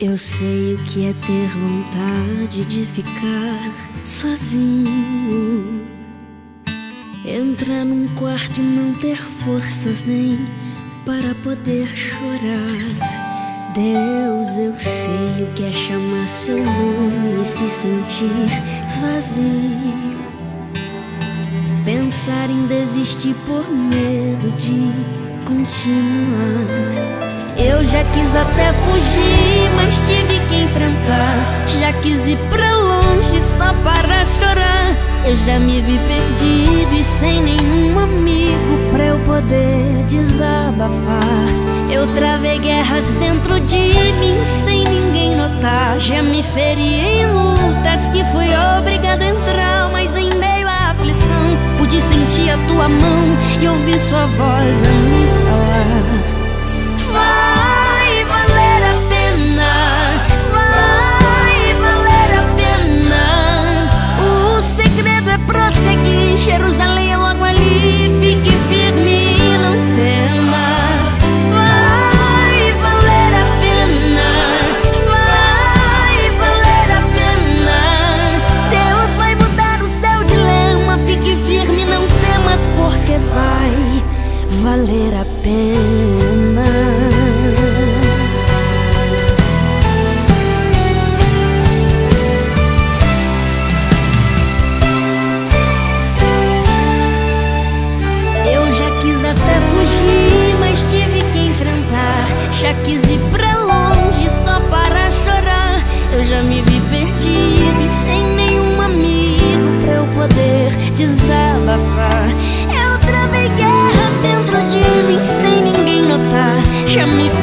Eu sei o que é ter vontade de ficar sozinho, entrar num quarto e não ter forças nem para poder chorar. Deus, eu sei o que é chamar seu nome e se sentir vazio, pensar em desistir por medo de continuar. Eu já quis até fugir, mas tive que enfrentar. Já quis ir pra longe só para chorar. Eu já me vi perdido e sem nenhum amigo pra eu poder desabafar. Eu travei guerras dentro de mim sem ninguém notar. Já me feri em lutas que fui obrigada a entrar. Mas em meio à aflição pude sentir a tua mão e ouvir sua voz a me falar. Vai valer a pena, vai valer a pena. O segredo é prosseguir, Jerusalém é logo ali, fique firme e não temas. Vai valer a pena, vai valer a pena. Deus vai mudar o seu dilema, fique firme e não temas, porque vai valer a pena. Já quis ir pra longe só para chorar. Eu já me vi perdido e sem nenhum amigo pra eu poder desabafar. Eu travei guerras dentro de mim sem ninguém notar. Já me